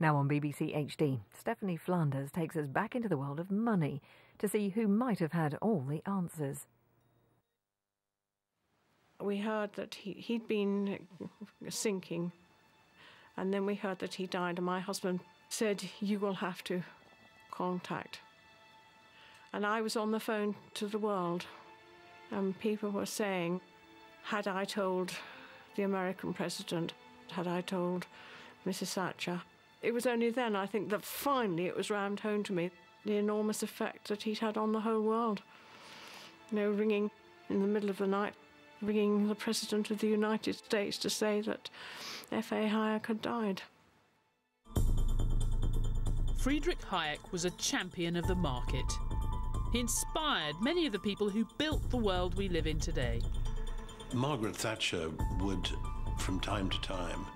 Now on BBC HD, Stephanie Flanders takes us back into the world of money to see who might have had all the answers. We heard that he'd been sinking, and then we heard that he died, and my husband said, "You will have to contact." And I was on the phone to the world, and people were saying, had I told the American president, had I told Mrs. Thatcher? It was only then, I think, that finally it was rammed home to me, the enormous effect that he'd had on the whole world. You know, ringing in the middle of the night, ringing the President of the United States to say that F.A. Hayek had died. Friedrich Hayek was a champion of the market. He inspired many of the people who built the world we live in today. Margaret Thatcher would, from time to time,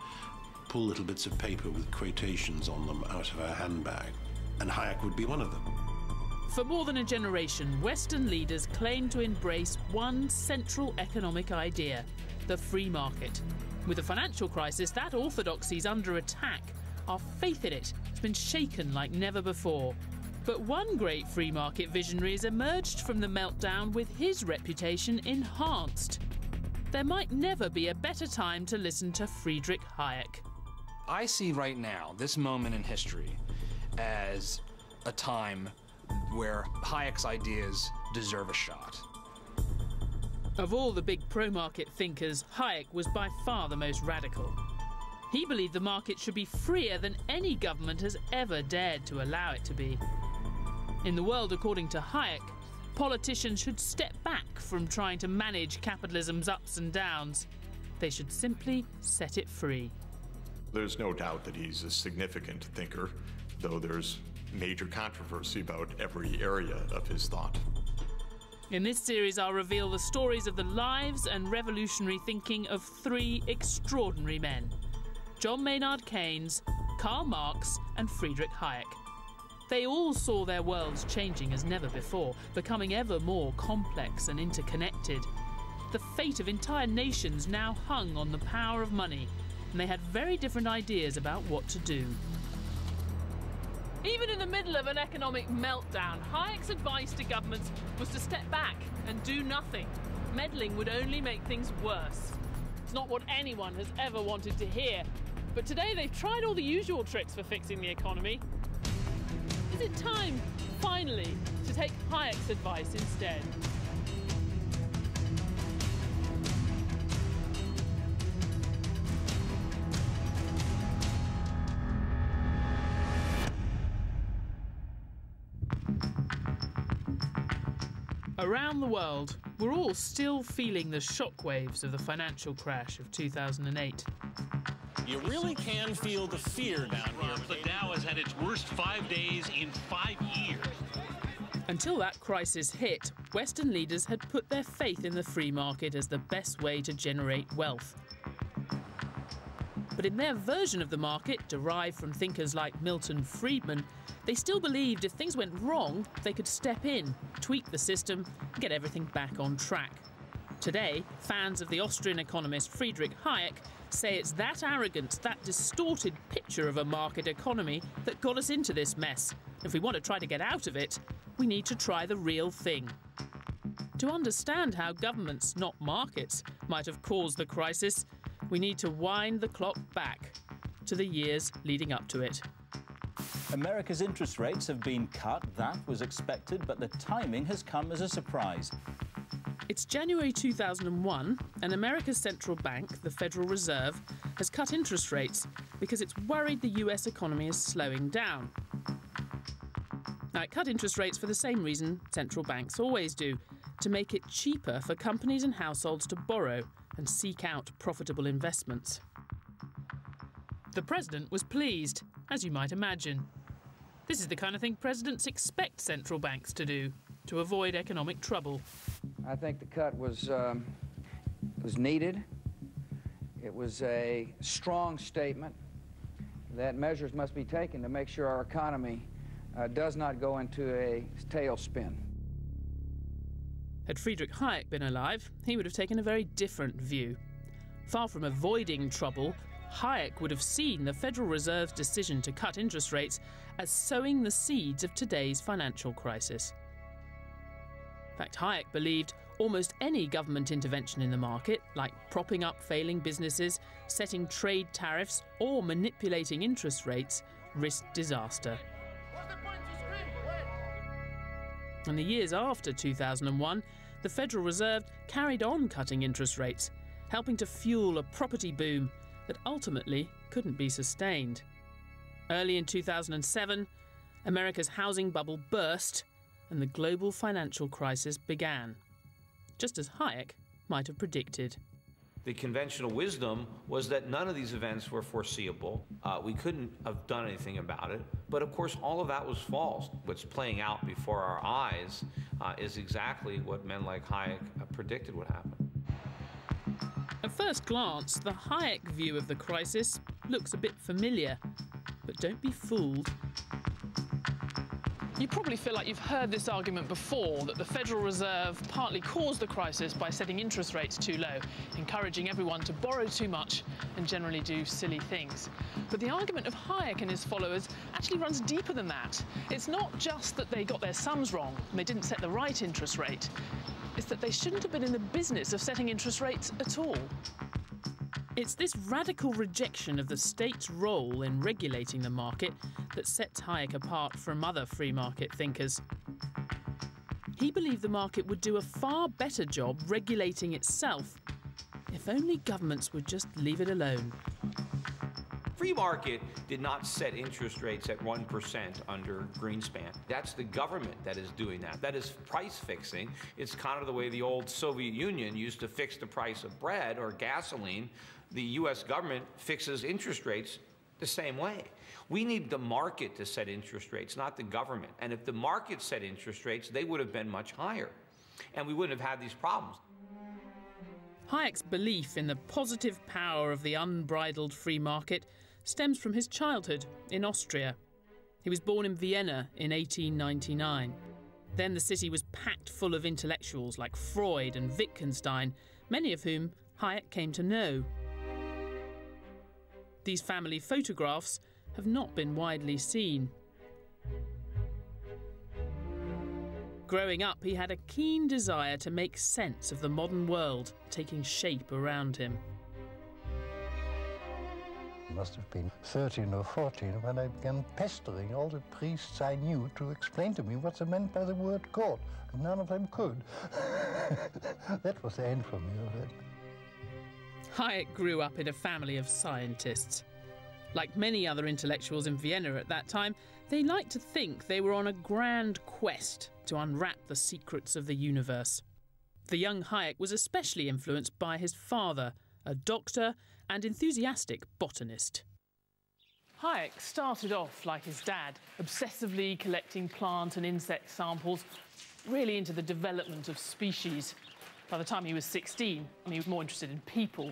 pull little bits of paper with quotations on them out of her handbag, and Hayek would be one of them. For more than a generation, Western leaders claimed to embrace one central economic idea, the free market. With the financial crisis, that orthodoxy's under attack. Our faith in it has been shaken like never before. But one great free market visionary has emerged from the meltdown with his reputation enhanced. There might never be a better time to listen to Friedrich Hayek. I see right now, this moment in history, as a time where Hayek's ideas deserve a shot. Of all the big pro-market thinkers, Hayek was by far the most radical. He believed the market should be freer than any government has ever dared to allow it to be. In the world, according to Hayek, politicians should step back from trying to manage capitalism's ups and downs. They should simply set it free. There's no doubt that he's a significant thinker, though there's major controversy about every area of his thought. In this series, I'll reveal the stories of the lives and revolutionary thinking of three extraordinary men: John Maynard Keynes, Karl Marx, and Friedrich Hayek. They all saw their worlds changing as never before, becoming ever more complex and interconnected. The fate of entire nations now hung on the power of money, and they had very different ideas about what to do. Even in the middle of an economic meltdown, Hayek's advice to governments was to step back and do nothing. Meddling would only make things worse. It's not what anyone has ever wanted to hear. But today they've tried all the usual tricks for fixing the economy. Is it time, finally, to take Hayek's advice instead? Around the world, we're all still feeling the shockwaves of the financial crash of 2008. You really can feel the fear down here. The Dow has had its worst 5 days in 5 years. Until that crisis hit, Western leaders had put their faith in the free market as the best way to generate wealth. But in their version of the market, derived from thinkers like Milton Friedman, they still believed if things went wrong, they could step in, tweak the system, and get everything back on track. Today, fans of the Austrian economist Friedrich Hayek say it's that arrogance, that distorted picture of a market economy that got us into this mess. If we want to try to get out of it, we need to try the real thing. To understand how governments, not markets, might have caused the crisis, we need to wind the clock back to the years leading up to it. America's interest rates have been cut. That was expected, but the timing has come as a surprise. It's January 2001, and America's central bank, the Federal Reserve, has cut interest rates because it's worried the US economy is slowing down. Now, it cut interest rates for the same reason central banks always do, to make it cheaper for companies and households to borrow and seek out profitable investments. The president was pleased, as you might imagine. This is the kind of thing presidents expect central banks to do, to avoid economic trouble. I think the cut was needed. It was a strong statement that measures must be taken to make sure our economy does not go into a tailspin. Had Friedrich Hayek been alive, he would have taken a very different view. Far from avoiding trouble, Hayek would have seen the Federal Reserve's decision to cut interest rates as sowing the seeds of today's financial crisis. In fact, Hayek believed almost any government intervention in the market, like propping up failing businesses, setting trade tariffs, or manipulating interest rates, risked disaster. In the years after 2001, the Federal Reserve carried on cutting interest rates, helping to fuel a property boom that ultimately couldn't be sustained. Early in 2007, America's housing bubble burst and the global financial crisis began, just as Hayek might have predicted. The conventional wisdom was that none of these events were foreseeable. We couldn't have done anything about it. But of course, all of that was false. What's playing out before our eyes is exactly what men like Hayek predicted would happen. At first glance, the Hayek view of the crisis looks a bit familiar, but don't be fooled. You probably feel like you've heard this argument before, that the Federal Reserve partly caused the crisis by setting interest rates too low, encouraging everyone to borrow too much and generally do silly things. But the argument of Hayek and his followers actually runs deeper than that. It's not just that they got their sums wrong and they didn't set the right interest rate. It's that they shouldn't have been in the business of setting interest rates at all. It's this radical rejection of the state's role in regulating the market that sets Hayek apart from other free market thinkers. He believed the market would do a far better job regulating itself if only governments would just leave it alone. Free market did not set interest rates at 1% under Greenspan. That's the government that is doing that. That is price fixing. It's kind of the way the old Soviet Union used to fix the price of bread or gasoline. The US government fixes interest rates the same way. We need the market to set interest rates, not the government. And if the market set interest rates, they would have been much higher. And we wouldn't have had these problems. Hayek's belief in the positive power of the unbridled free market stems from his childhood in Austria. He was born in Vienna in 1899. Then the city was packed full of intellectuals like Freud and Wittgenstein, many of whom Hayek came to know. These family photographs have not been widely seen. Growing up, he had a keen desire to make sense of the modern world taking shape around him. I must have been 13 or 14 when I began pestering all the priests I knew to explain to me what they meant by the word God. None of them could. That was the end for me of it. Hayek grew up in a family of scientists. Like many other intellectuals in Vienna at that time, they liked to think they were on a grand quest to unwrap the secrets of the universe. The young Hayek was especially influenced by his father, a doctor and enthusiastic botanist. Hayek started off like his dad, obsessively collecting plant and insect samples, really into the development of species. By the time he was 16, he was more interested in people,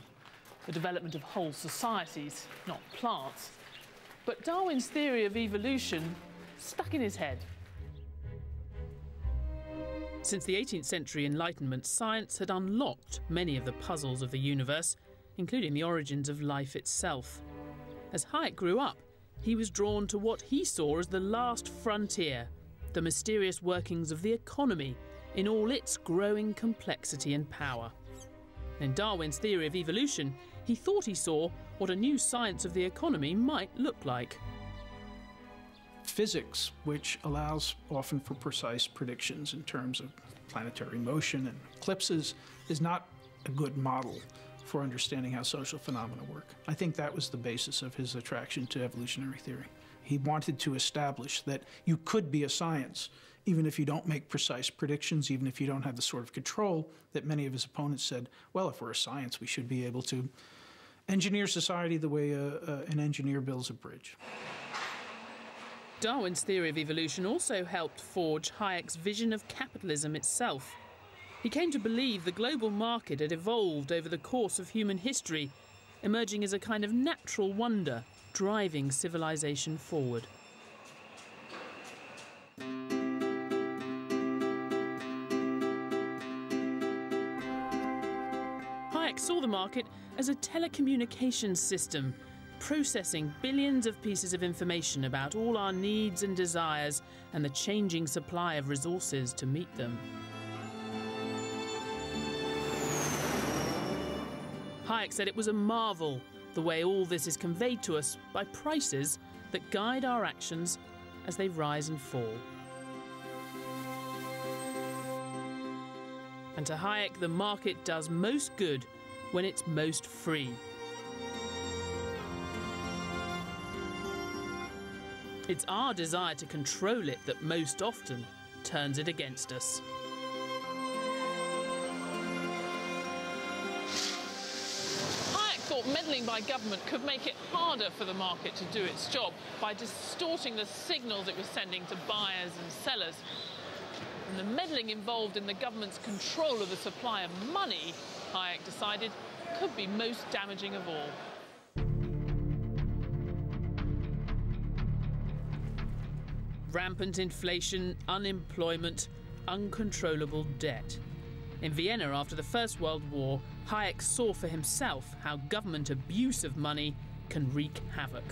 the development of whole societies, not plants. But Darwin's theory of evolution stuck in his head. Since the 18th century Enlightenment, science had unlocked many of the puzzles of the universe, including the origins of life itself. As Hayek grew up, he was drawn to what he saw as the last frontier, the mysterious workings of the economy in all its growing complexity and power. In Darwin's theory of evolution, he thought he saw what a new science of the economy might look like. Physics, which allows often for precise predictions in terms of planetary motion and eclipses, is not a good model for understanding how social phenomena work. I think that was the basis of his attraction to evolutionary theory. He wanted to establish that you could be a science, even if you don't make precise predictions, even if you don't have the sort of control that many of his opponents said, well, if we're a science, we should be able to engineer society the way an engineer builds a bridge. Darwin's theory of evolution also helped forge Hayek's vision of capitalism itself. He came to believe the global market had evolved over the course of human history, emerging as a kind of natural wonder, driving civilization forward. Hayek saw the market as a telecommunications system processing billions of pieces of information about all our needs and desires and the changing supply of resources to meet them. Hayek said it was a marvel the way all this is conveyed to us by prices that guide our actions as they rise and fall. And to Hayek, the market does most good when it's most free. It's our desire to control it that most often turns it against us. Hayek thought meddling by government could make it harder for the market to do its job by distorting the signals it was sending to buyers and sellers. And the meddling involved in the government's control of the supply of money, Hayek decided, could be most damaging of all. Rampant inflation, unemployment, uncontrollable debt. In Vienna after the First World War, Hayek saw for himself how government abuse of money can wreak havoc.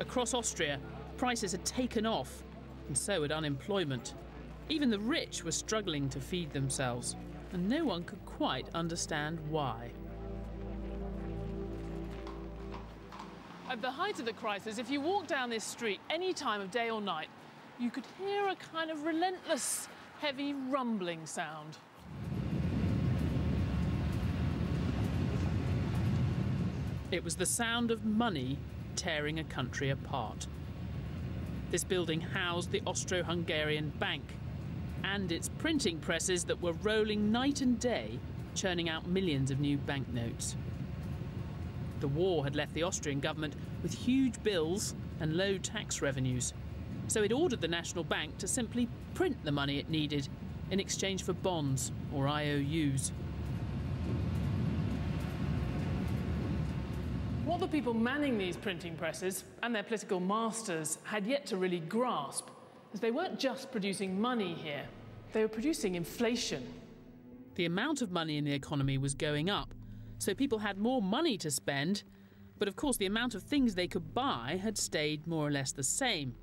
Across Austria, prices had taken off, and so had unemployment. Even the rich were struggling to feed themselves, and no one could quite understand why. At the height of the crisis, if you walk down this street any time of day or night, you could hear a kind of relentless, heavy rumbling sound. It was the sound of money tearing a country apart. This building housed the Austro-Hungarian Bank and its printing presses that were rolling night and day, churning out millions of new banknotes. The war had left the Austrian government with huge bills and low tax revenues, so it ordered the National Bank to simply print the money it needed in exchange for bonds or IOUs. What the people manning these printing presses and their political masters had yet to really grasp is they weren't just producing money here, they were producing inflation. The amount of money in the economy was going up, so people had more money to spend, but of course the amount of things they could buy had stayed more or less the same.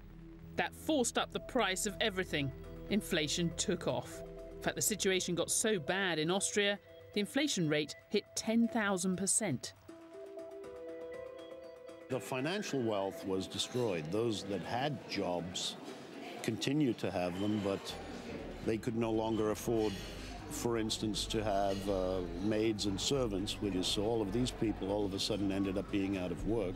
That forced up the price of everything. Inflation took off. In fact, the situation got so bad in Austria, the inflation rate hit 10,000%. The financial wealth was destroyed. Those that had jobs continued to have them, but they could no longer afford, for instance, to have maids and servants, which is so all of these people all of a sudden ended up being out of work.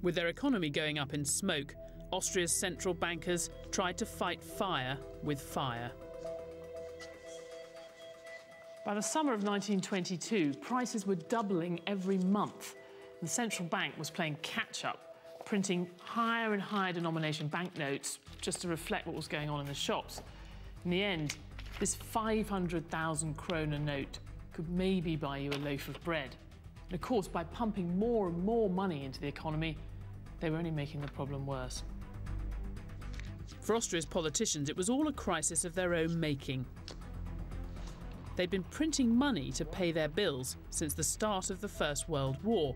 With their economy going up in smoke, Austria's central bankers tried to fight fire with fire. By the summer of 1922, prices were doubling every month. The central bank was playing catch-up, printing higher and higher denomination banknotes just to reflect what was going on in the shops. In the end, this 500,000 kroner note could maybe buy you a loaf of bread. And of course, by pumping more and more money into the economy, they were only making the problem worse. For Austria's politicians, it was all a crisis of their own making. They'd been printing money to pay their bills since the start of the First World War.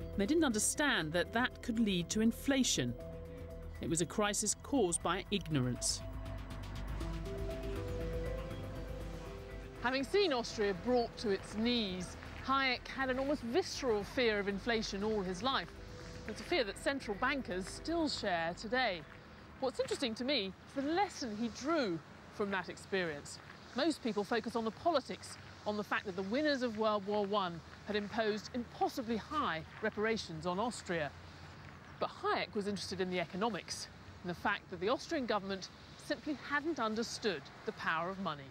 And they didn't understand that that could lead to inflation. It was a crisis caused by ignorance. Having seen Austria brought to its knees, Hayek had an almost visceral fear of inflation all his life. It's a fear that central bankers still share today. What's interesting to me is the lesson he drew from that experience. Most people focus on the politics, on the fact that the winners of World War I had imposed impossibly high reparations on Austria. But Hayek was interested in the economics, in the fact that the Austrian government simply hadn't understood the power of money.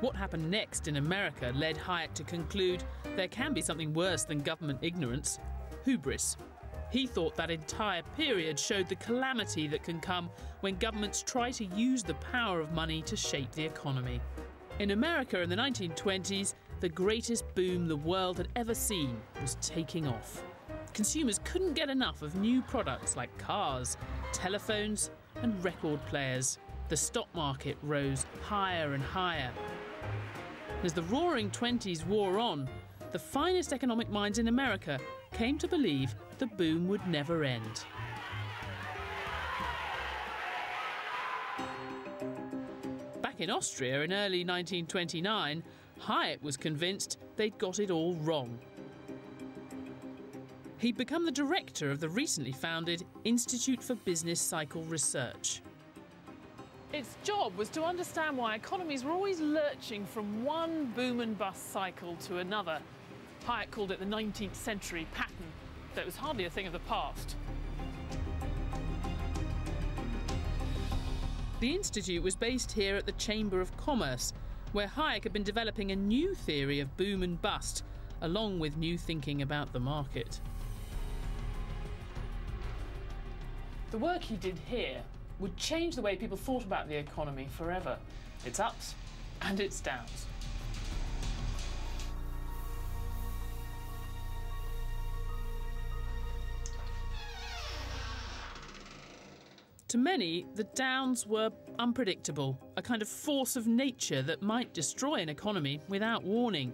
What happened next in America led Hayek to conclude there can be something worse than government ignorance: hubris. He thought that entire period showed the calamity that can come when governments try to use the power of money to shape the economy. In America in the 1920s, the greatest boom the world had ever seen was taking off. Consumers couldn't get enough of new products like cars, telephones, and record players. The stock market rose higher and higher. As the Roaring Twenties wore on, the finest economic minds in America came to believe the boom would never end. Back in Austria in early 1929, Hayek was convinced they'd got it all wrong. He'd become the director of the recently founded Institute for Business Cycle Research. Its job was to understand why economies were always lurching from one boom and bust cycle to another. Hayek called it the 19th century pattern, though it was hardly a thing of the past. The Institute was based here at the Chamber of Commerce, where Hayek had been developing a new theory of boom and bust, along with new thinking about the market. The work he did here would change the way people thought about the economy forever. Its ups and its downs. To many, the downs were unpredictable, a kind of force of nature that might destroy an economy without warning.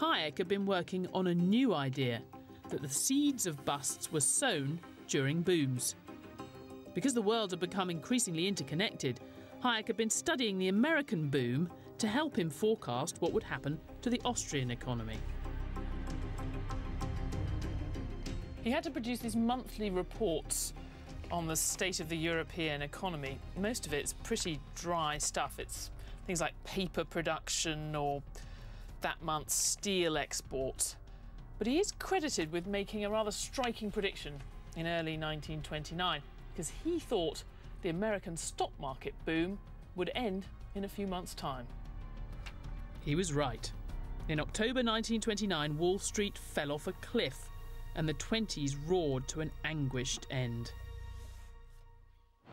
Hayek had been working on a new idea, that the seeds of busts were sown during booms. Because the world had become increasingly interconnected, Hayek had been studying the American boom to help him forecast what would happen to the Austrian economy. He had to produce these monthly reports on the state of the European economy. Most of it's pretty dry stuff. It's things like paper production or that month's steel exports. But he is credited with making a rather striking prediction in early 1929. Because he thought the American stock market boom would end in a few months' time. He was right. In October 1929, Wall Street fell off a cliff, and the 20s roared to an anguished end.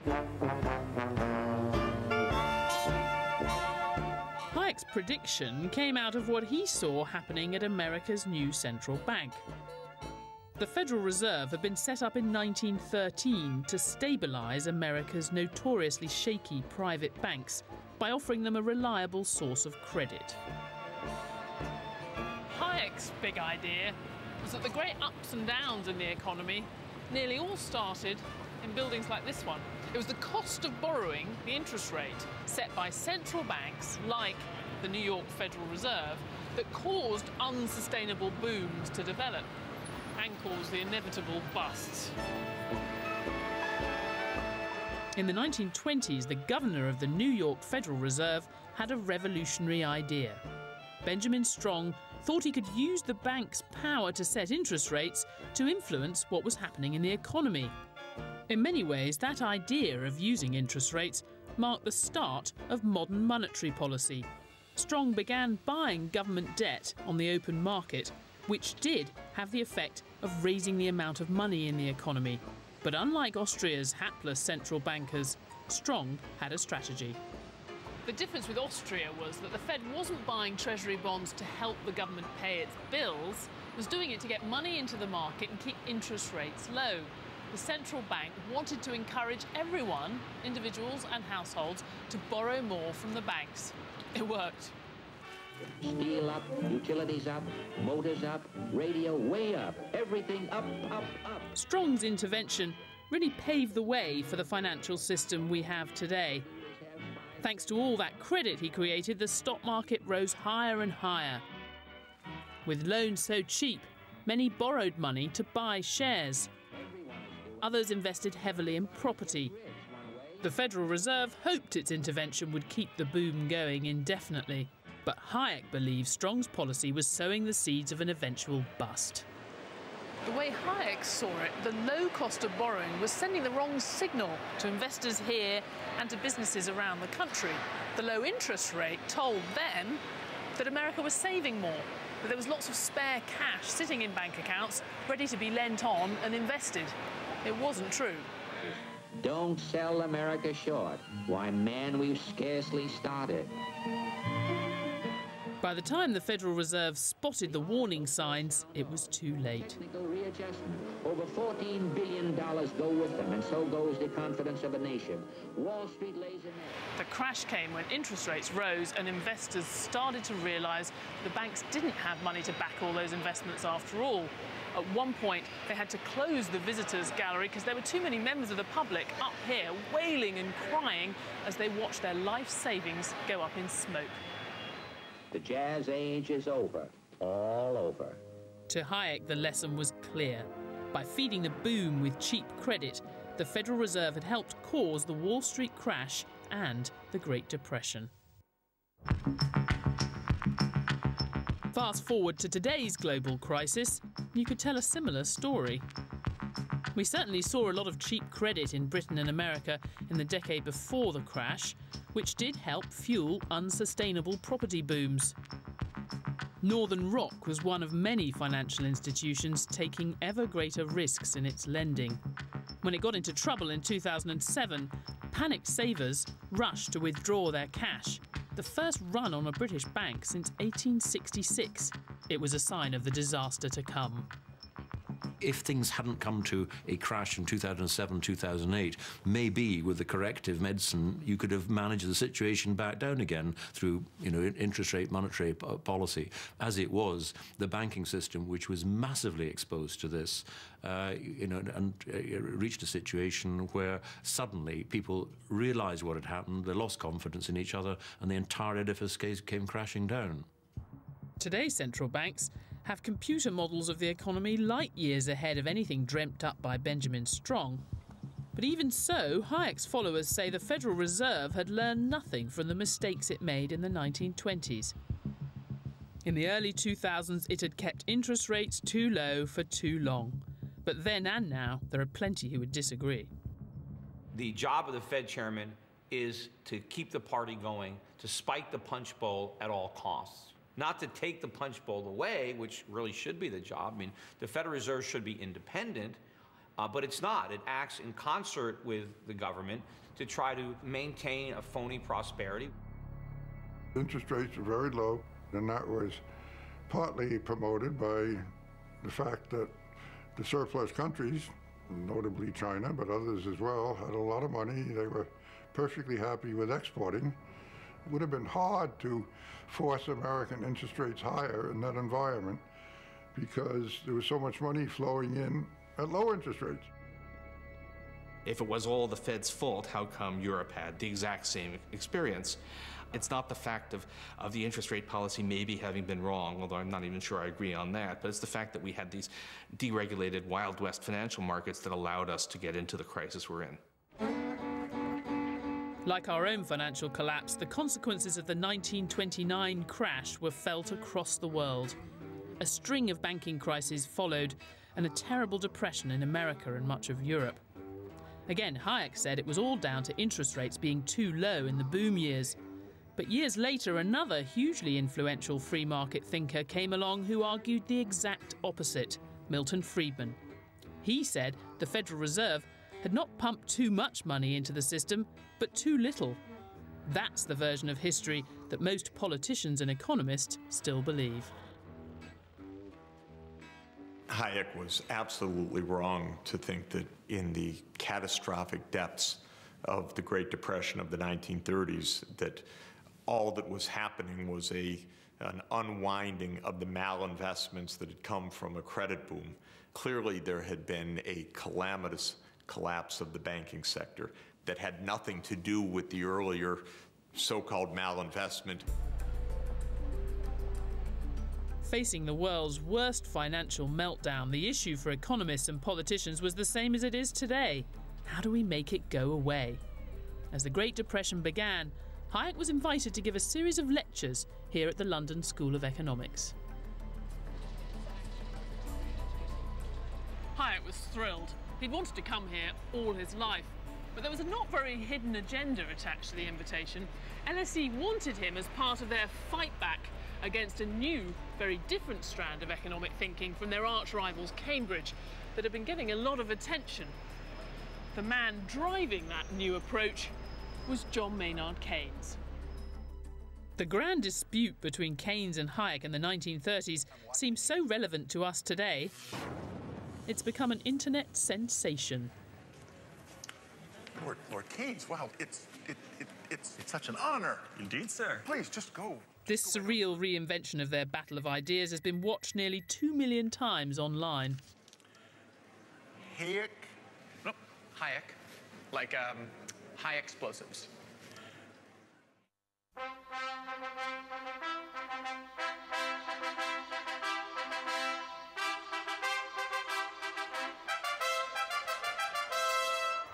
Hayek's prediction came out of what he saw happening at America's new central bank. The Federal Reserve had been set up in 1913 to stabilise America's notoriously shaky private banks by offering them a reliable source of credit. Hayek's big idea was that the great ups and downs in the economy nearly all started in buildings like this one. It was the cost of borrowing, the interest rate, set by central banks like the New York Federal Reserve that caused unsustainable booms to develop. And caused the inevitable busts. In the 1920s, the governor of the New York Federal Reserve had a revolutionary idea. Benjamin Strong thought he could use the bank's power to set interest rates to influence what was happening in the economy. In many ways, that idea of using interest rates marked the start of modern monetary policy. Strong began buying government debt on the open market, which did have the effect of raising the amount of money in the economy. But unlike Austria's hapless central bankers, Strong had a strategy. The difference with Austria was that the Fed wasn't buying treasury bonds to help the government pay its bills, it was doing it to get money into the market and keep interest rates low. The central bank wanted to encourage everyone, individuals and households, to borrow more from the banks. It worked. Steel up, utilities up, motors up, radio way up, everything up, up, up. Strong's intervention really paved the way for the financial system we have today. Thanks to all that credit he created, the stock market rose higher and higher. With loans so cheap, many borrowed money to buy shares. Others invested heavily in property. The Federal Reserve hoped its intervention would keep the boom going indefinitely. But Hayek believed Strong's policy was sowing the seeds of an eventual bust. The way Hayek saw it, the low cost of borrowing was sending the wrong signal to investors here and to businesses around the country. The low interest rate told them that America was saving more, that there was lots of spare cash sitting in bank accounts ready to be lent on and invested. It wasn't true. Don't sell America short. Why, man, we've scarcely started. By the time the Federal Reserve spotted the warning signs, it was too late. Over $14 billion go with them, and so goes the confidence of a nation. Wall Street lays in there. The crash came when interest rates rose and investors started to realize the banks didn't have money to back all those investments after all. At one point, they had to close the visitors' gallery because there were too many members of the public up here wailing and crying as they watched their life savings go up in smoke. The jazz age is over, all over. To Hayek, the lesson was clear. By feeding the boom with cheap credit, the Federal Reserve had helped cause the Wall Street crash and the Great Depression. Fast forward to today's global crisis, you could tell a similar story. We certainly saw a lot of cheap credit in Britain and America in the decade before the crash, which did help fuel unsustainable property booms. Northern Rock was one of many financial institutions taking ever greater risks in its lending. When it got into trouble in 2007, panicked savers rushed to withdraw their cash. The first run on a British bank since 1866. It was a sign of the disaster to come. If things hadn't come to a crash in 2007, 2008, maybe with the corrective medicine, you could have managed the situation back down again through, interest rate, monetary policy. As it was, the banking system, which was massively exposed to this, reached a situation where suddenly people realized what had happened, they lost confidence in each other, and the entire edifice came crashing down. Today, central banks have computer models of the economy light years ahead of anything dreamt up by Benjamin Strong. But even so, Hayek's followers say the Federal Reserve had learned nothing from the mistakes it made in the 1920s. In the early 2000s, it had kept interest rates too low for too long. But then and now, there are plenty who would disagree. The job of the Fed chairman is to keep the party going, to spike the punch bowl at all costs. Not to take the punch bowl away, which really should be the job. I mean, the Federal Reserve should be independent, but it's not. It acts in concert with the government to try to maintain a phony prosperity. Interest rates are very low, and that was partly promoted by the fact that the surplus countries, notably China, but others as well, had a lot of money. They were perfectly happy with exporting. It would have been hard to force American interest rates higher in that environment because there was so much money flowing in at low interest rates. If it was all the Fed's fault, how come Europe had the exact same experience? It's not the fact of the interest rate policy maybe having been wrong, although I'm not even sure I agree on that, but it's the fact that we had these deregulated Wild West financial markets that allowed us to get into the crisis we're in. Like our own financial collapse, the consequences of the 1929 crash were felt across the world. A string of banking crises followed, and a terrible depression in America and much of Europe. Again, Hayek said it was all down to interest rates being too low in the boom years. But years later, another hugely influential free market thinker came along who argued the exact opposite, Milton Friedman. He said the Federal Reserve had not pumped too much money into the system, but too little. That's the version of history that most politicians and economists still believe. Hayek was absolutely wrong to think that in the catastrophic depths of the Great Depression of the 1930s, that all that was happening was an unwinding of the malinvestments that had come from a credit boom. Clearly, there had been a calamitous collapse of the banking sector that had nothing to do with the earlier so-called malinvestment. Facing the world's worst financial meltdown, the issue for economists and politicians was the same as it is today. How do we make it go away? As the Great Depression began, Hayek was invited to give a series of lectures here at the London School of Economics. Hayek was thrilled. He'd wanted to come here all his life. But there was a not very hidden agenda attached to the invitation. LSE wanted him as part of their fight back against a new, very different strand of economic thinking from their arch rivals Cambridge that had been getting a lot of attention. The man driving that new approach was John Maynard Keynes. The grand dispute between Keynes and Hayek in the 1930s seems so relevant to us today, it's become an internet sensation. Lord Keynes, wow, it's such an honor. Indeed, sir. Please, just go. This surreal reinvention of their battle of ideas has been watched nearly 2 million times online. Hayek? Nope, Hayek. Like, high explosives.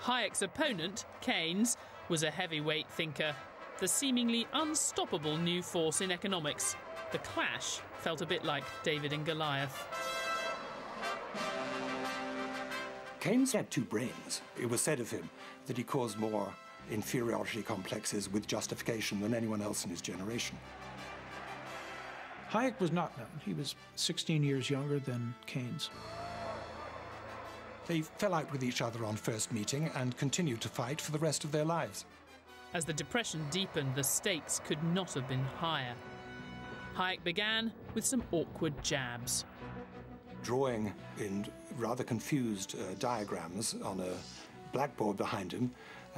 Hayek's opponent, Keynes, was a heavyweight thinker, the seemingly unstoppable new force in economics. The clash felt a bit like David and Goliath. Keynes had two brains. It was said of him that he caused more inferiority complexes with justification than anyone else in his generation. Hayek was not known. He was 16 years younger than Keynes. They fell out with each other on first meeting and continued to fight for the rest of their lives. As the Depression deepened, the stakes could not have been higher. Hayek began with some awkward jabs. Drawing in rather confused diagrams on a blackboard behind him,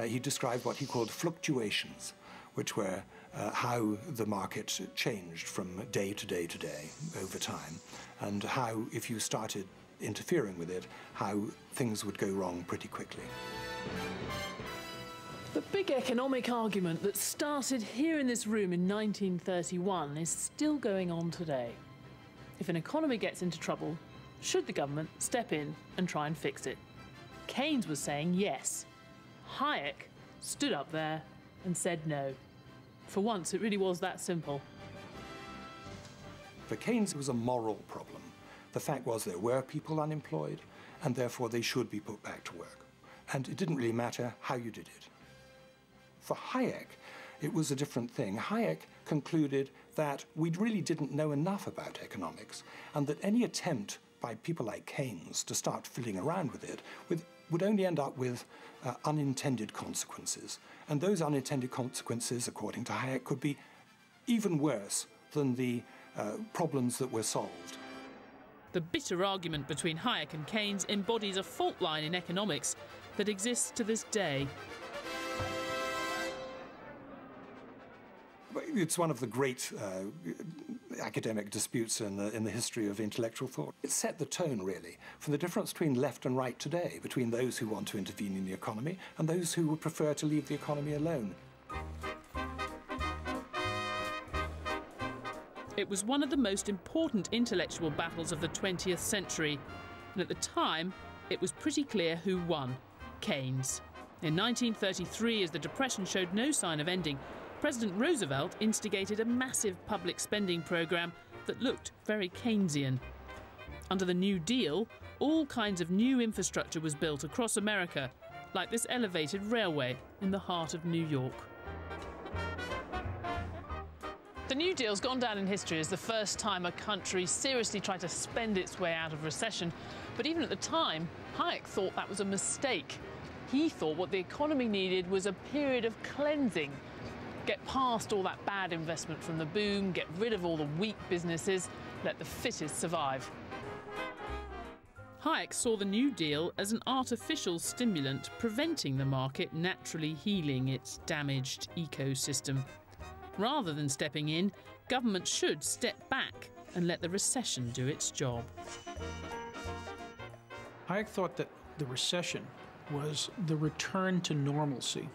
he described what he called fluctuations, which were how the market changed from day to day to day over time, and how, if you started interfering with it, how things would go wrong pretty quickly. The big economic argument that started here in this room in 1931 is still going on today. If an economy gets into trouble, should the government step in and try and fix it? Keynes was saying yes. Hayek stood up there and said no. For once, it really was that simple. For Keynes, it was a moral problem. The fact was there were people unemployed, and therefore they should be put back to work. And it didn't really matter how you did it. For Hayek, it was a different thing. Hayek concluded that we really didn't know enough about economics, and that any attempt by people like Keynes to start fiddling around with it would only end up with unintended consequences. And those unintended consequences, according to Hayek, could be even worse than the problems that were solved. The bitter argument between Hayek and Keynes embodies a fault line in economics that exists to this day. It's one of the great academic disputes in the history of intellectual thought. It set the tone, really, for the difference between left and right today, between those who want to intervene in the economy and those who would prefer to leave the economy alone. It was one of the most important intellectual battles of the 20th century, and at the time, it was pretty clear who won: Keynes. In 1933, as the Depression showed no sign of ending, President Roosevelt instigated a massive public spending program that looked very Keynesian. Under the New Deal, all kinds of new infrastructure was built across America, like this elevated railway in the heart of New York. The New Deal's gone down in history as the first time a country seriously tried to spend its way out of recession. But even at the time, Hayek thought that was a mistake. He thought what the economy needed was a period of cleansing. Get past all that bad investment from the boom, get rid of all the weak businesses, let the fittest survive. Hayek saw the New Deal as an artificial stimulant preventing the market naturally healing its damaged ecosystem. Rather than stepping in, government should step back and let the recession do its job. Hayek thought that the recession was the return to normalcy,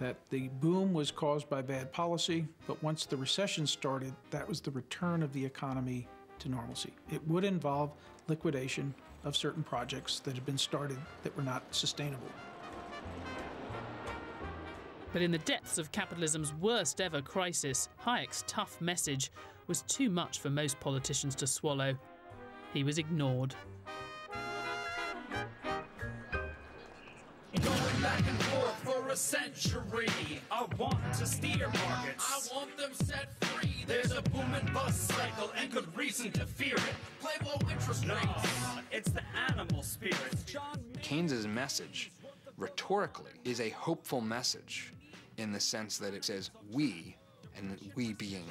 that the boom was caused by bad policy, but once the recession started, that was the return of the economy to normalcy. It would involve liquidation of certain projects that had been started that were not sustainable. But in the depths of capitalism's worst ever crisis, Hayek's tough message was too much for most politicians to swallow. He was ignored. Going back and forth for a century, I want to steer markets. I want them set free. There's a boom and bust cycle and good reason to fear it. Play low interest rates. No, it's the animal spirit. Keynes's message, rhetorically, is a hopeful message, in the sense that it says we and we being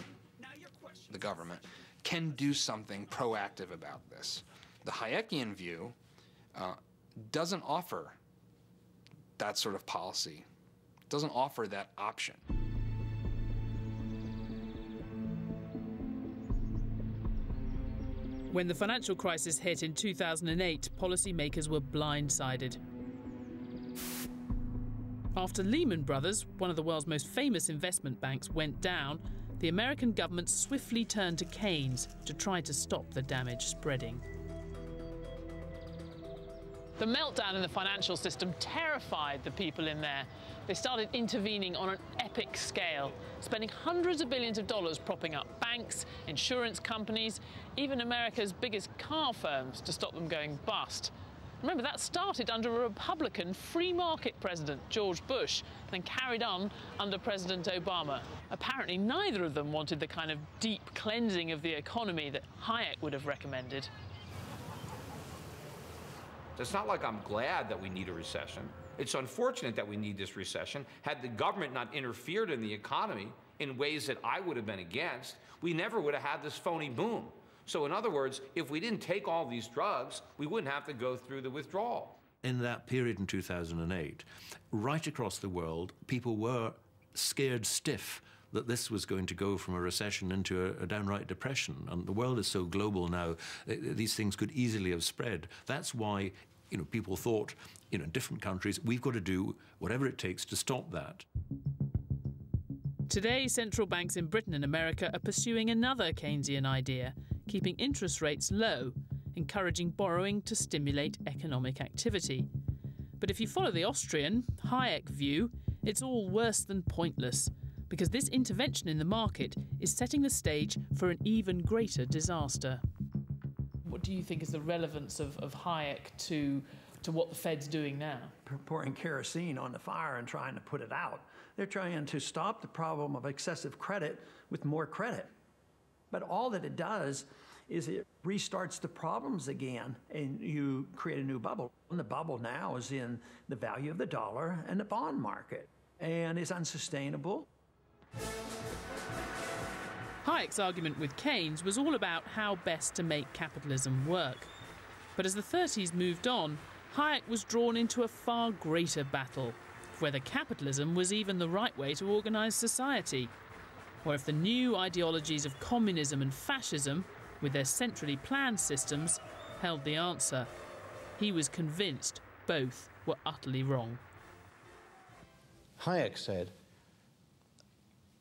the government, can do something proactive about this. The Hayekian view doesn't offer that sort of policy, doesn't offer that option. When the financial crisis hit in 2008, policymakers were blindsided. After Lehman Brothers, one of the world's most famous investment banks, went down, the American government swiftly turned to Keynes to try to stop the damage spreading. The meltdown in the financial system terrified the people in there. They started intervening on an epic scale, spending hundreds of billions of dollars propping up banks, insurance companies, even America's biggest car firms to stop them going bust. Remember, that started under a Republican free market president, George Bush, then carried on under President Obama. Apparently, neither of them wanted the kind of deep cleansing of the economy that Hayek would have recommended. It's not like I'm glad that we need a recession. It's unfortunate that we need this recession. Had the government not interfered in the economy in ways that I would have been against, we never would have had this phony boom. So in other words, if we didn't take all these drugs, we wouldn't have to go through the withdrawal. In that period in 2008, right across the world, people were scared stiff that this was going to go from a recession into a downright depression. And the world is so global now, these things could easily have spread. That's why, you know, people thought, you know, in different countries, we've got to do whatever it takes to stop that. Today, central banks in Britain and America are pursuing another Keynesian idea, keeping interest rates low, encouraging borrowing to stimulate economic activity. But if you follow the Austrian, Hayek view, it's all worse than pointless, because this intervention in the market is setting the stage for an even greater disaster. What do you think is the relevance of Hayek to what the Fed's doing now? Pouring kerosene on the fire and trying to put it out. They're trying to stop the problem of excessive credit with more credit. But all that it does is it restarts the problems again, and you create a new bubble. And the bubble now is in the value of the dollar and the bond market, and it's unsustainable. Hayek's argument with Keynes was all about how best to make capitalism work. But as the 30s moved on, Hayek was drawn into a far greater battle, whether capitalism was even the right way to organise society, or if the new ideologies of communism and fascism, with their centrally planned systems, held the answer. He was convinced both were utterly wrong. Hayek said,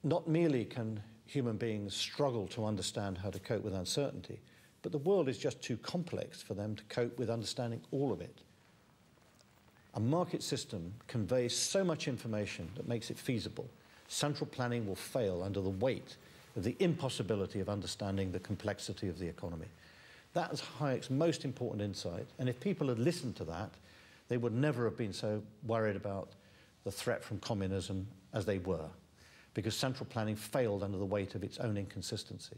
not merely can human beings struggle to understand how to cope with uncertainty, but the world is just too complex for them to cope with understanding all of it. A market system conveys so much information that makes it feasible. Central planning will fail under the weight of the impossibility of understanding the complexity of the economy. That is Hayek's most important insight, and if people had listened to that, they would never have been so worried about the threat from communism as they were, because central planning failed under the weight of its own inconsistency.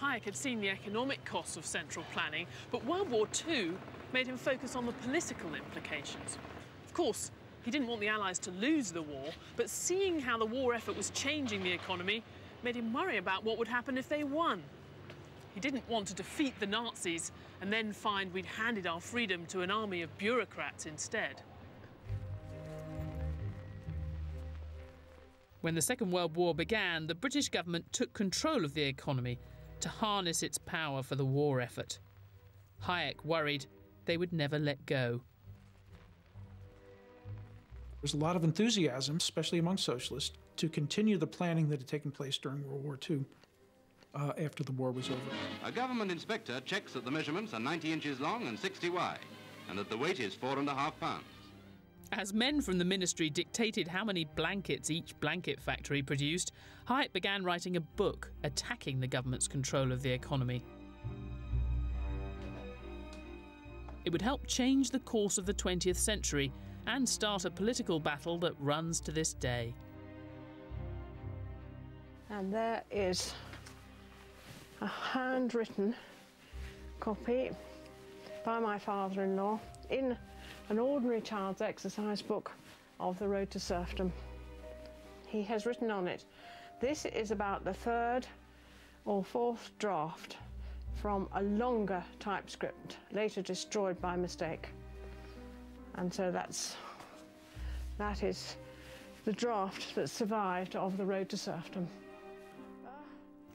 Hayek had seen the economic costs of central planning, but World War II made him focus on the political implications. Of course, he didn't want the Allies to lose the war, but seeing how the war effort was changing the economy made him worry about what would happen if they won. He didn't want to defeat the Nazis and then find we'd handed our freedom to an army of bureaucrats instead. When the Second World War began, the British government took control of the economy to harness its power for the war effort. Hayek worried they would never let go. There's a lot of enthusiasm, especially among socialists, to continue the planning that had taken place during World War II after the war was over. A government inspector checks that the measurements are 90 inches long and 60 wide, and that the weight is 4.5 pounds. As men from the ministry dictated how many blankets each blanket factory produced, Hayek began writing a book attacking the government's control of the economy. It would help change the course of the 20th century and start a political battle that runs to this day. And there is a handwritten copy by my father-in-law in an ordinary child's exercise book of The Road to Serfdom. He has written on it. This is about the third or fourth draft from a longer typescript, later destroyed by mistake. And so that is the draft that survived of The Road to Serfdom.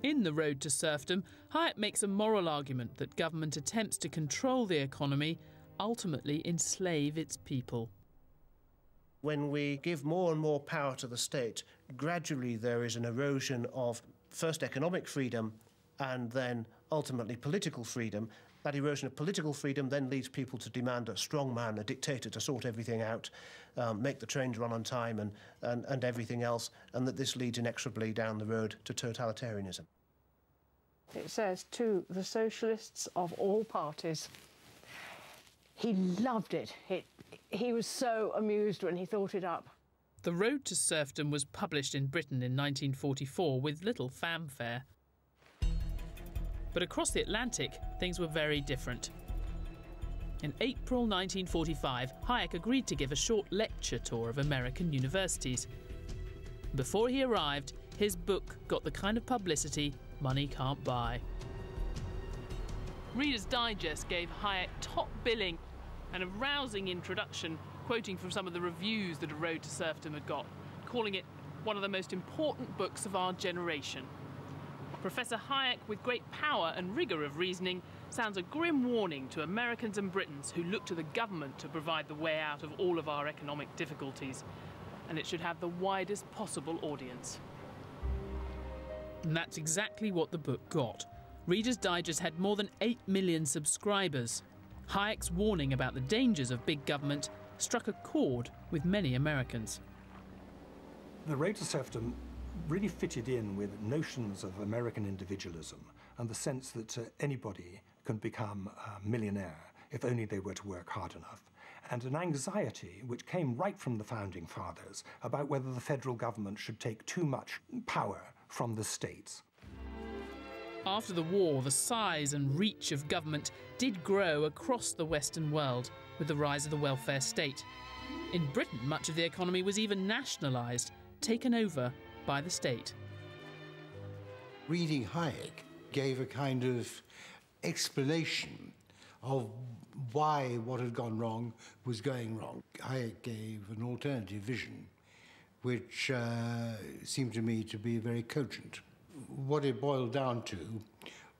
In The Road to Serfdom, Hayek makes a moral argument that government attempts to control the economy ultimately enslave its people. When we give more and more power to the state, gradually there is an erosion of first economic freedom and then ultimately political freedom. That erosion of political freedom then leads people to demand a strong man, a dictator to sort everything out, make the trains run on time and everything else, and that this leads inexorably down the road to totalitarianism. It says, to the socialists of all parties. He loved it. He was so amused when he thought it up. The Road to Serfdom was published in Britain in 1944 with little fanfare. But across the Atlantic, things were very different. In April 1945, Hayek agreed to give a short lecture tour of American universities. Before he arrived, his book got the kind of publicity money can't buy. Reader's Digest gave Hayek top billing and a rousing introduction, quoting from some of the reviews that A Road to Serfdom had got, calling it one of the most important books of our generation. Professor Hayek, with great power and rigour of reasoning, sounds a grim warning to Americans and Britons who look to the government to provide the way out of all of our economic difficulties. And it should have the widest possible audience. And that's exactly what the book got. Reader's Digest had more than 8 million subscribers. Hayek's warning about the dangers of big government struck a chord with many Americans. The Road to Serfdom really fitted in with notions of American individualism and the sense that anybody can become a millionaire if only they were to work hard enough, and an anxiety which came right from the Founding Fathers about whether the federal government should take too much power from the states. After the war, the size and reach of government did grow across the Western world with the rise of the welfare state. In Britain, much of the economy was even nationalised, taken over by the state. Reading Hayek gave a kind of explanation of why what had gone wrong was going wrong. Hayek gave an alternative vision, which seemed to me to be very cogent. What it boiled down to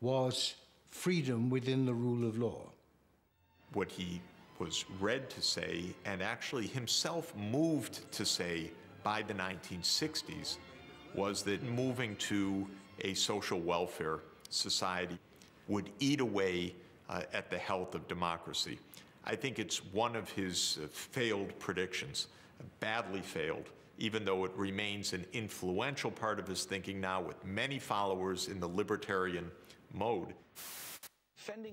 was freedom within the rule of law. What he was read to say, and actually himself moved to say by the 1960s, was that moving to a social welfare society would eat away at the health of democracy. I think it's one of his failed predictions, badly failed, even though it remains an influential part of his thinking now with many followers in the libertarian mode.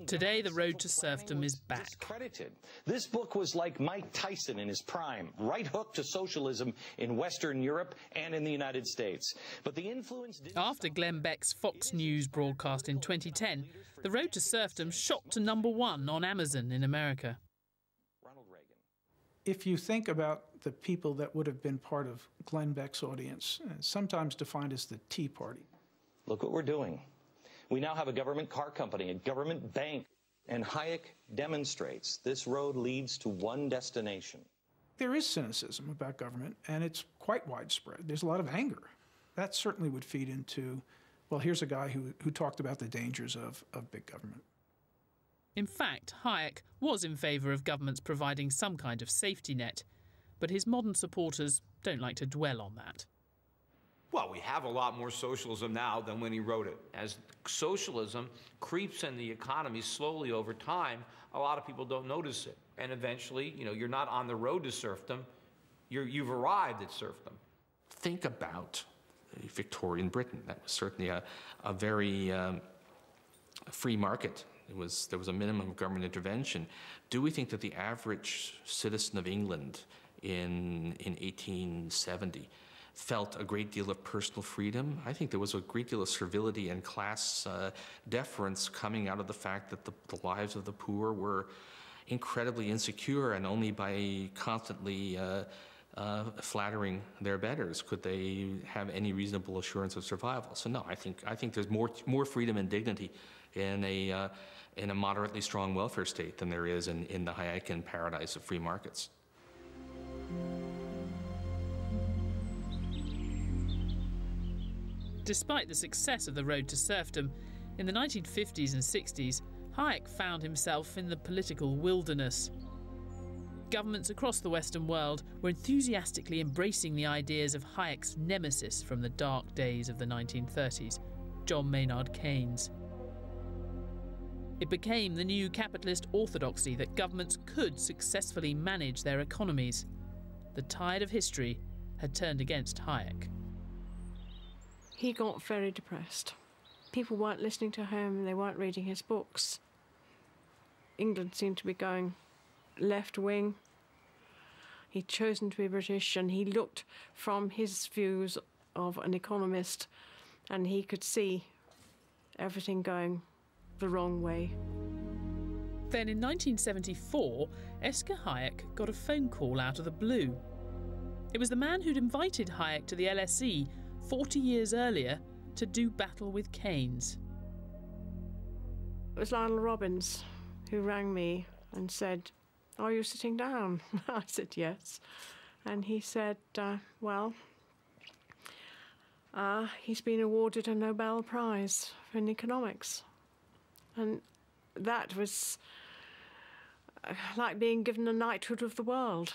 Today, The Road to Serfdom is back. Discredited. This book was like Mike Tyson in his prime, right hook to socialism in Western Europe and in the United States. But the influence... After Glenn Beck's Fox News broadcast in 2010, The Road to Serfdom shot to #1 on Amazon in America. Ronald Reagan. If you think about the people that would have been part of Glenn Beck's audience, sometimes defined as the Tea Party. Look what we're doing. We now have a government car company, a government bank, and Hayek demonstrates this road leads to one destination. There is cynicism about government, and it's quite widespread. There's a lot of anger. That certainly would feed into, well, here's a guy who talked about the dangers of big government. In fact, Hayek was in favour of governments providing some kind of safety net, but his modern supporters don't like to dwell on that. Well, we have a lot more socialism now than when he wrote it. As socialism creeps in the economy slowly over time, a lot of people don't notice it. And eventually, you know, you're not on the road to serfdom, you've arrived at serfdom. Think about Victorian Britain. That was certainly a very free market. There was a minimum of government intervention. Do we think that the average citizen of England in 1870 felt a great deal of personal freedom? I think there was a great deal of servility and class deference coming out of the fact that the lives of the poor were incredibly insecure, and only by constantly flattering their betters? Could they have any reasonable assurance of survival? So no, I think there's more freedom and dignity in a moderately strong welfare state than there is in the Hayekian paradise of free markets. Despite the success of The Road to Serfdom, in the 1950s and 60s, Hayek found himself in the political wilderness. Governments across the Western world were enthusiastically embracing the ideas of Hayek's nemesis from the dark days of the 1930s, John Maynard Keynes. It became the new capitalist orthodoxy that governments could successfully manage their economies. The tide of history had turned against Hayek. He got very depressed. People weren't listening to him, they weren't reading his books. England seemed to be going left wing. He'd chosen to be British, and he looked from his views of an economist, and he could see everything going the wrong way. Then in 1974, Esker Hayek got a phone call out of the blue. It was the man who'd invited Hayek to the LSE 40 years earlier to do battle with Keynes. It was Lionel Robbins who rang me and said, "Are you sitting down?" I said, "Yes." And he said, well, he's been awarded a Nobel Prize in economics. And that was like being given a knighthood of the world.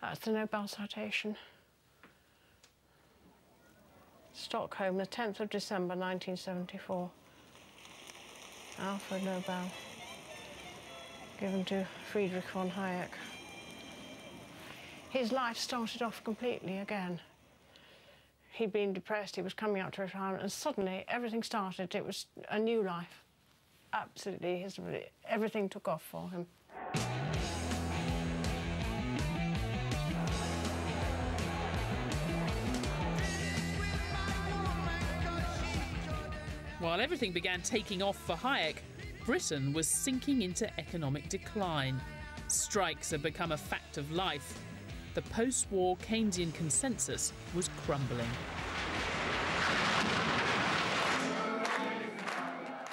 That's the Nobel citation. Stockholm, the 10th of December, 1974. Alfred Nobel, given to Friedrich von Hayek. His life started off completely again. He'd been depressed, he was coming up to retirement, and suddenly everything started. It was a new life. Absolutely, everything took off for him. While everything began taking off for Hayek, Britain was sinking into economic decline. Strikes had become a fact of life. The post-war Keynesian consensus was crumbling.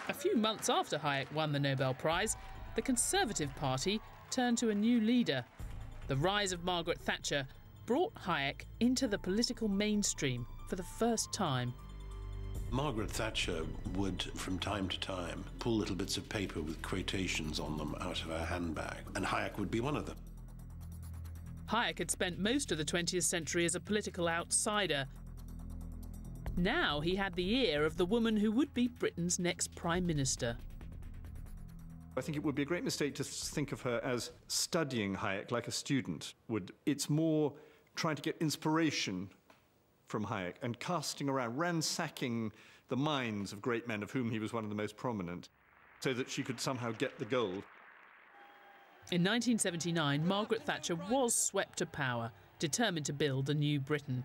A few months after Hayek won the Nobel Prize, the Conservative Party turned to a new leader. The rise of Margaret Thatcher brought Hayek into the political mainstream for the first time. Margaret Thatcher would, from time to time, pull little bits of paper with quotations on them out of her handbag, and Hayek would be one of them. Hayek had spent most of the 20th century as a political outsider. Now he had the ear of the woman who would be Britain's next Prime Minister. I think it would be a great mistake to think of her as studying Hayek like a student would. It's more trying to get inspiration from Hayek and casting around, ransacking the minds of great men, of whom he was one of the most prominent, so that she could somehow get the gold. In 1979, Margaret Thatcher was swept to power, determined to build a new Britain.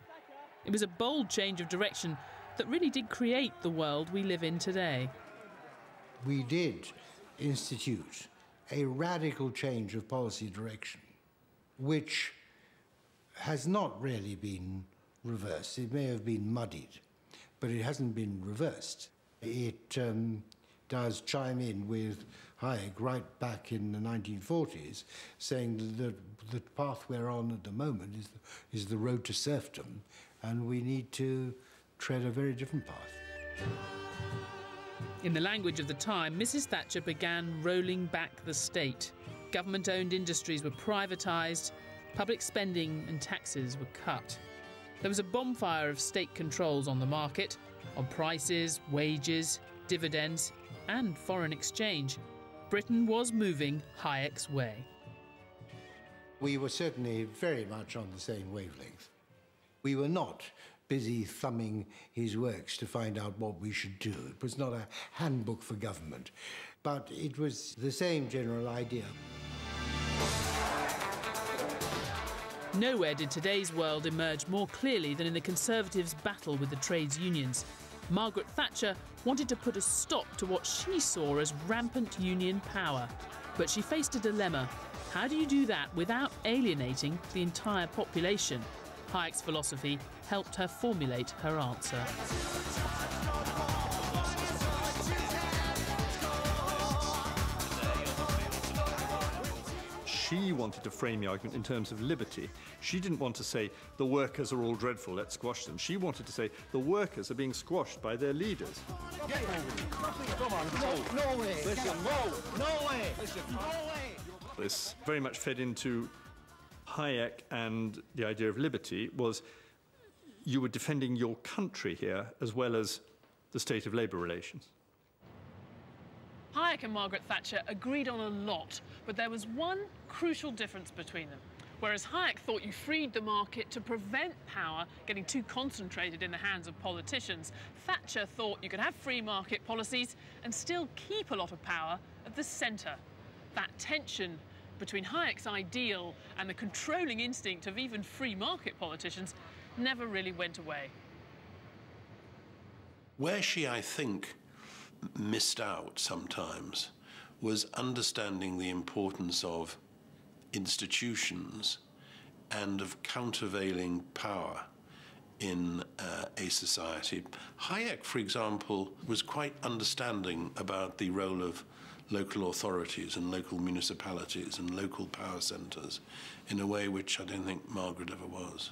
It was a bold change of direction that really did create the world we live in today. We did institute a radical change of policy direction, which has not really been reversed. It may have been muddied, but it hasn't been reversed. It does chime in with Hayek right back in the 1940s, saying that the path we're on at the moment is the road to serfdom, and we need to tread a very different path. In the language of the time, Mrs. Thatcher began rolling back the state. Government-owned industries were privatised, public spending and taxes were cut. There was a bonfire of state controls on the market, on prices, wages, dividends, and foreign exchange. Britain was moving Hayek's way. We were certainly very much on the same wavelength. We were not busy thumbing his works to find out what we should do. It was not a handbook for government, but it was the same general idea. Nowhere did today's world emerge more clearly than in the Conservatives' battle with the trades unions. Margaret Thatcher wanted to put a stop to what she saw as rampant union power. But she faced a dilemma. How do you do that without alienating the entire population? Hayek's philosophy helped her formulate her answer. She wanted to frame the argument in terms of liberty. She didn't want to say, the workers are all dreadful, let's squash them. She wanted to say, the workers are being squashed by their leaders. This very much fed into Hayek, and the idea of liberty was you were defending your country here as well as the state of labour relations. Hayek and Margaret Thatcher agreed on a lot, but there was one crucial difference between them. Whereas Hayek thought you freed the market to prevent power getting too concentrated in the hands of politicians, Thatcher thought you could have free market policies and still keep a lot of power at the centre. That tension between Hayek's ideal and the controlling instinct of even free market politicians never really went away. Where she, I think, missed out sometimes was understanding the importance of institutions and of countervailing power in a society. Hayek, for example, was quite understanding about the role of local authorities and local municipalities and local power centres in a way which I don't think Margaret ever was.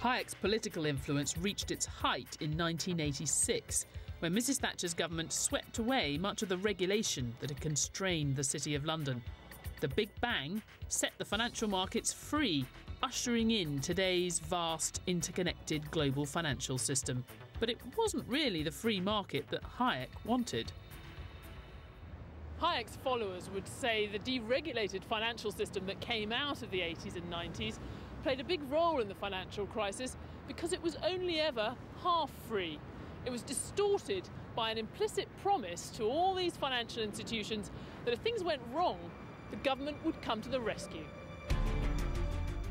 Hayek's political influence reached its height in 1986, when Mrs Thatcher's government swept away much of the regulation that had constrained the City of London. The Big Bang set the financial markets free, ushering in today's vast, interconnected global financial system. But it wasn't really the free market that Hayek wanted. Hayek's followers would say the deregulated financial system that came out of the 80s and 90s played a big role in the financial crisis because it was only ever half free. It was distorted by an implicit promise to all these financial institutions that if things went wrong, the government would come to the rescue.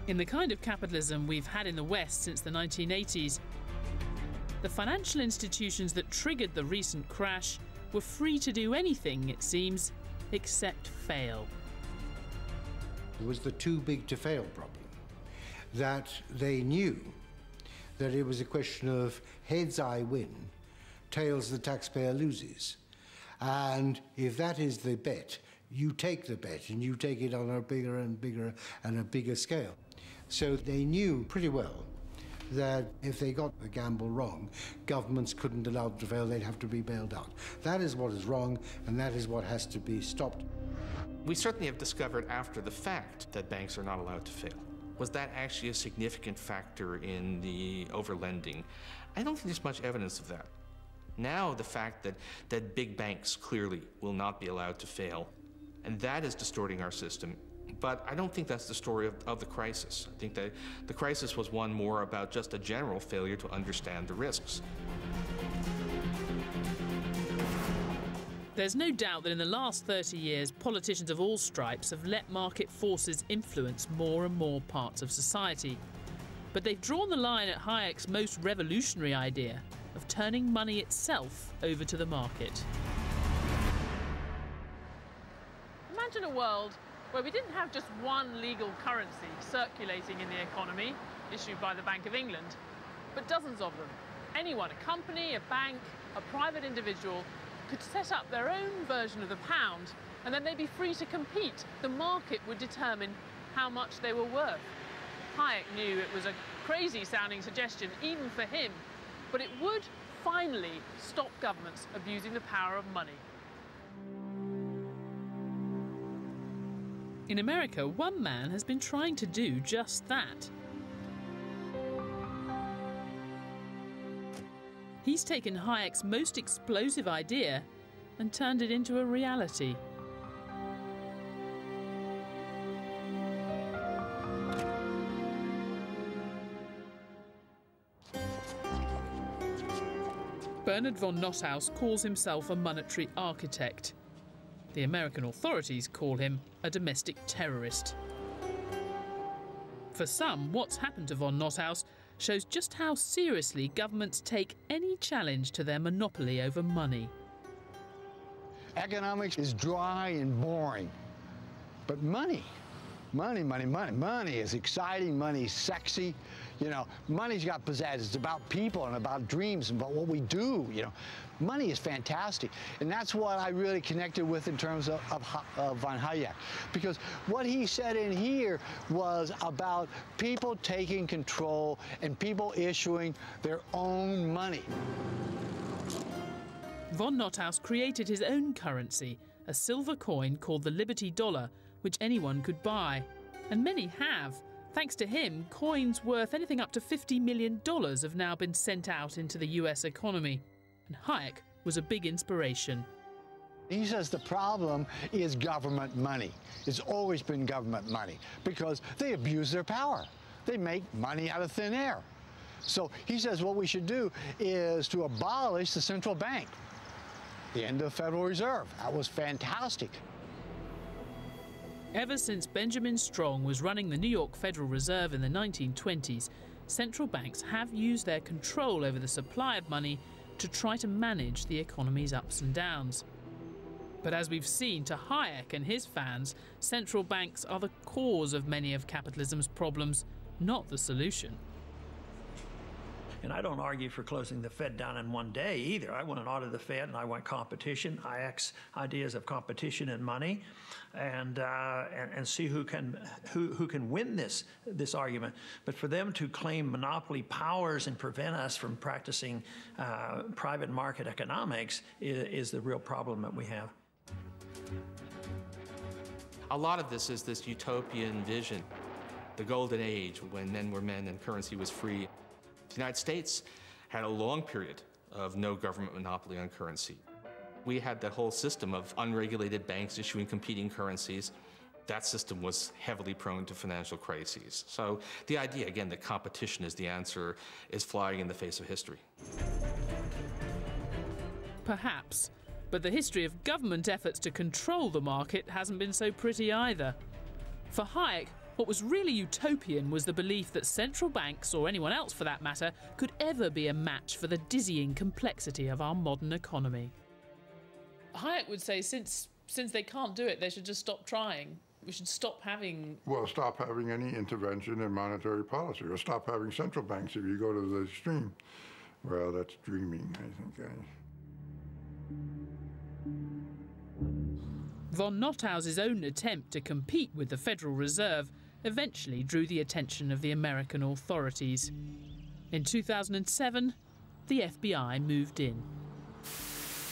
In the kind of capitalism we've had in the West since the 1980s, the financial institutions that triggered the recent crash were free to do anything, it seems, except fail. It was the too big to fail problem. That they knew that it was a question of heads I win, tails the taxpayer loses. And if that is the bet, you take the bet and you take it on a bigger and bigger and a bigger scale. So they knew pretty well that if they got the gamble wrong, governments couldn't allow them to fail, they'd have to be bailed out. That is what is wrong and that is what has to be stopped. We certainly have discovered after the fact that banks are not allowed to fail. Was that actually a significant factor in the overlending? I don't think there's much evidence of that. Now the fact that big banks clearly will not be allowed to fail, and that is distorting our system. But I don't think that's the story of the crisis. I think that the crisis was one more about just a general failure to understand the risks. There's no doubt that in the last 30 years, politicians of all stripes have let market forces influence more and more parts of society. But they've drawn the line at Hayek's most revolutionary idea of turning money itself over to the market. Imagine a world where we didn't have just one legal currency circulating in the economy, issued by the Bank of England, but dozens of them. Anyone, a company, a bank, a private individual, could set up their own version of the pound, and then they'd be free to compete. The market would determine how much they were worth. Hayek knew it was a crazy-sounding suggestion, even for him, but it would finally stop governments abusing the power of money. In America, one man has been trying to do just that. He's taken Hayek's most explosive idea and turned it into a reality. Bernard von NotHaus calls himself a monetary architect. The American authorities call him a domestic terrorist. For some, what's happened to von NotHaus shows just how seriously governments take any challenge to their monopoly over money. Economics is dry and boring, but money is exciting, money's sexy. You know, money's got pizzazz. It's about people and about dreams and about what we do, you know. Money is fantastic. And that's what I really connected with in terms of von Hayek. Because what he said in here was about people taking control and people issuing their own money. Von NotHaus created his own currency, a silver coin called the Liberty Dollar, which anyone could buy. And many have. Thanks to him, coins worth anything up to $50 million have now been sent out into the US economy. And Hayek was a big inspiration. He says the problem is government money. It's always been government money because they abuse their power. They make money out of thin air. So he says what we should do is to abolish the central bank. The end of the Federal Reserve. That was fantastic. Ever since Benjamin Strong was running the New York Federal Reserve in the 1920s, central banks have used their control over the supply of money to try to manage the economy's ups and downs. But as we've seen, to Hayek and his fans, central banks are the cause of many of capitalism's problems, not the solution. And I don't argue for closing the Fed down in one day either. I want an audit of the Fed, and I want competition, Hayek's ideas of competition and money, and see who can win this argument. But for them to claim monopoly powers and prevent us from practicing private market economics is the real problem that we have. A lot of this is this utopian vision, the golden age when men were men and currency was free. The United States had a long period of no government monopoly on currency. We had that whole system of unregulated banks issuing competing currencies. That system was heavily prone to financial crises. So the idea, again, that competition is the answer is flying in the face of history. Perhaps, but the history of government efforts to control the market hasn't been so pretty either. For Hayek, what was really utopian was the belief that central banks, or anyone else for that matter, could ever be a match for the dizzying complexity of our modern economy. Hayek would say since they can't do it, they should just stop trying. We should stop having... Well, stop having any intervention in monetary policy, or stop having central banks if you go to the extreme. Well, that's dreaming, I think. Von NotHaus's own attempt to compete with the Federal Reserve eventually drew the attention of the American authorities. In 2007, the FBI moved in.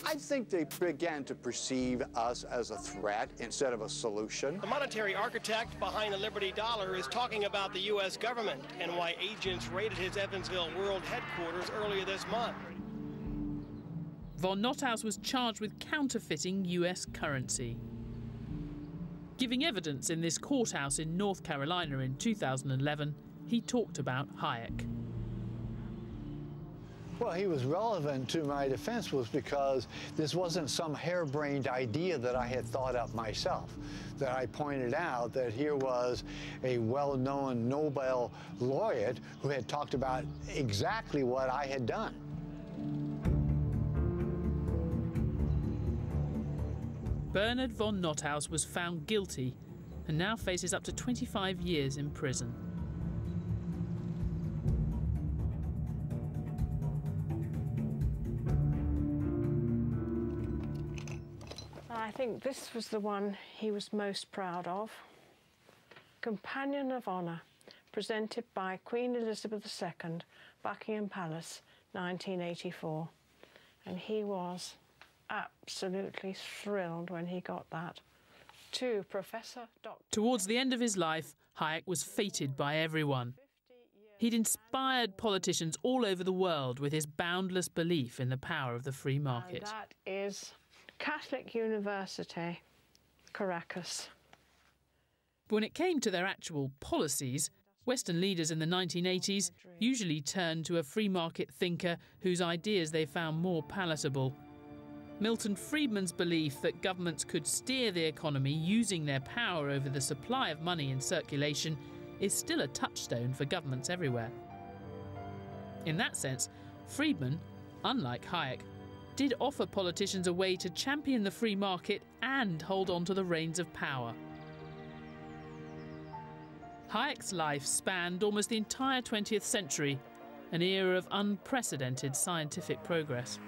I think they began to perceive us as a threat instead of a solution. The monetary architect behind the Liberty Dollar is talking about the U.S. government and why agents raided his Evansville World headquarters earlier this month. Von NotHaus was charged with counterfeiting U.S. currency. Giving evidence in this courthouse in North Carolina in 2011, he talked about Hayek. Well, he was relevant to my defense was because this wasn't some harebrained idea that I had thought up myself, that I pointed out that here was a well-known Nobel laureate who had talked about exactly what I had done. Bernard von NotHaus was found guilty and now faces up to 25 years in prison. I think this was the one he was most proud of. Companion of Honour, presented by Queen Elizabeth II, Buckingham Palace, 1984. And he was absolutely thrilled when he got that. To Professor Dr. Towards the end of his life, Hayek was feted by everyone. He'd inspired politicians all over the world with his boundless belief in the power of the free market. And that is Catholic University, Caracas. When it came to their actual policies, Western leaders in the 1980s usually turned to a free market thinker whose ideas they found more palatable. Milton Friedman's belief that governments could steer the economy using their power over the supply of money in circulation is still a touchstone for governments everywhere. In that sense, Friedman, unlike Hayek, did offer politicians a way to champion the free market and hold on to the reins of power. Hayek's life spanned almost the entire 20th century, an era of unprecedented scientific progress.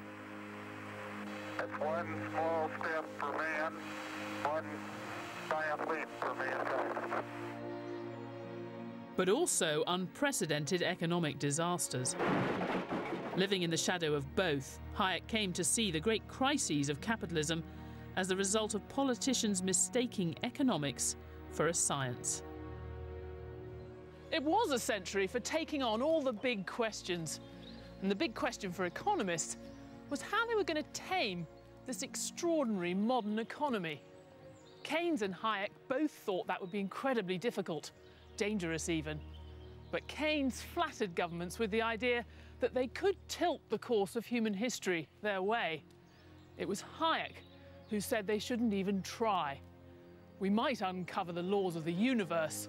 It's one small step for man, one giant leap for mankind. But also unprecedented economic disasters. Living in the shadow of both, Hayek came to see the great crises of capitalism as the result of politicians mistaking economics for a science. It was a century for taking on all the big questions. And the big question for economists was how they were going to tame this extraordinary modern economy. Keynes and Hayek both thought that would be incredibly difficult, dangerous even. But Keynes flattered governments with the idea that they could tilt the course of human history their way. It was Hayek who said they shouldn't even try. We might uncover the laws of the universe.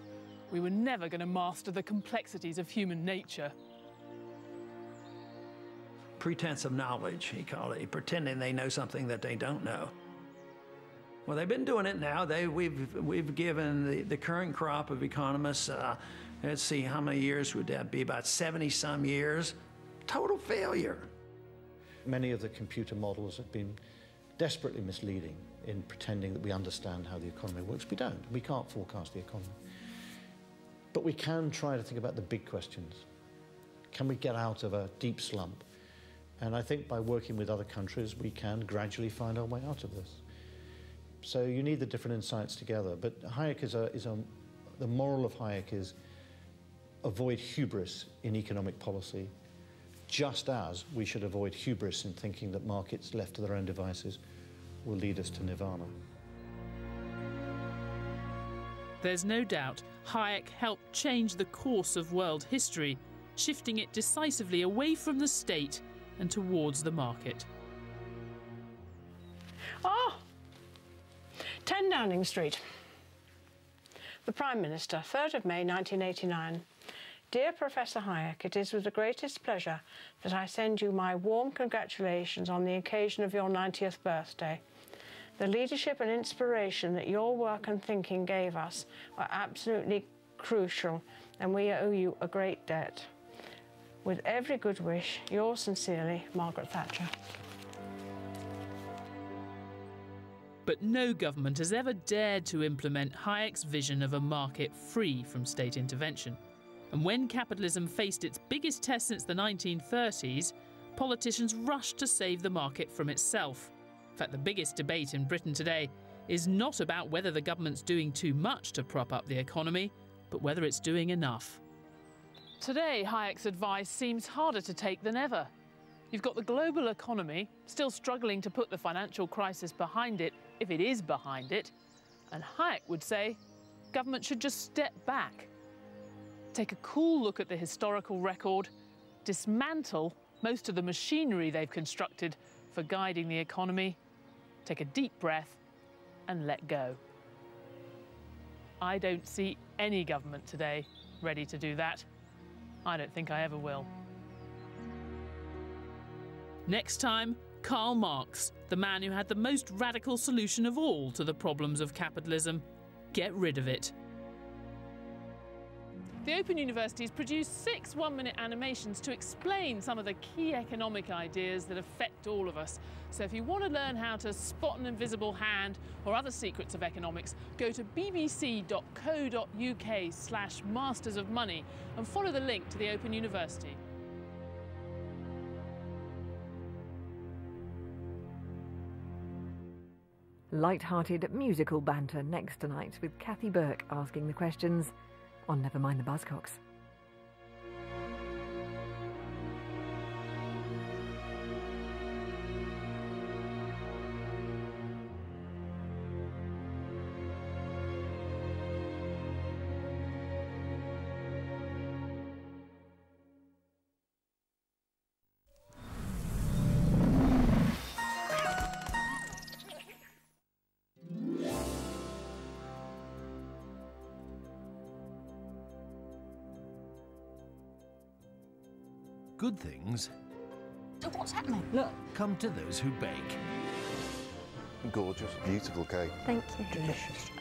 We were never going to master the complexities of human nature. Pretense of knowledge, he called it, pretending they know something that they don't know. Well, they've been doing it now. We've given the current crop of economists, let's see, how many years would that be? About 70-some years. Total failure. Many of the computer models have been desperately misleading in pretending that we understand how the economy works. We don't. We can't forecast the economy. But we can try to think about the big questions. Can we get out of a deep slump? And I think by working with other countries, we can gradually find our way out of this. So you need the different insights together. But Hayek the moral of Hayek is avoid hubris in economic policy, just as we should avoid hubris in thinking that markets left to their own devices will lead us to nirvana. There's no doubt Hayek helped change the course of world history, shifting it decisively away from the state and towards the market. Oh! 10 Downing Street. The Prime Minister, 3rd of May 1989. Dear Professor Hayek, it is with the greatest pleasure that I send you my warm congratulations on the occasion of your 90th birthday. The leadership and inspiration that your work and thinking gave us are absolutely crucial, and we owe you a great debt. With every good wish, yours sincerely, Margaret Thatcher. But no government has ever dared to implement Hayek's vision of a market free from state intervention. And when capitalism faced its biggest test since the 1930s, politicians rushed to save the market from itself. In fact, the biggest debate in Britain today is not about whether the government's doing too much to prop up the economy, but whether it's doing enough. Today, Hayek's advice seems harder to take than ever. You've got the global economy still struggling to put the financial crisis behind it, if it is behind it, and Hayek would say government should just step back, take a cool look at the historical record, dismantle most of the machinery they've constructed for guiding the economy, take a deep breath and let go. I don't see any government today ready to do that. I don't think I ever will. Next time, Karl Marx, the man who had the most radical solution of all to the problems of capitalism. Get rid of it. The Open University's produced 6 one-minute animations to explain some of the key economic ideas that affect all of us. So if you want to learn how to spot an invisible hand or other secrets of economics, go to bbc.co.uk/Masters of Money and follow the link to the Open University. Light-hearted musical banter next tonight with Kathy Burke asking the questions on Never Mind the Buzzcocks. Good things... So what's happening? Look. ...come to those who bake. Gorgeous, beautiful cake. Thank you. Delicious.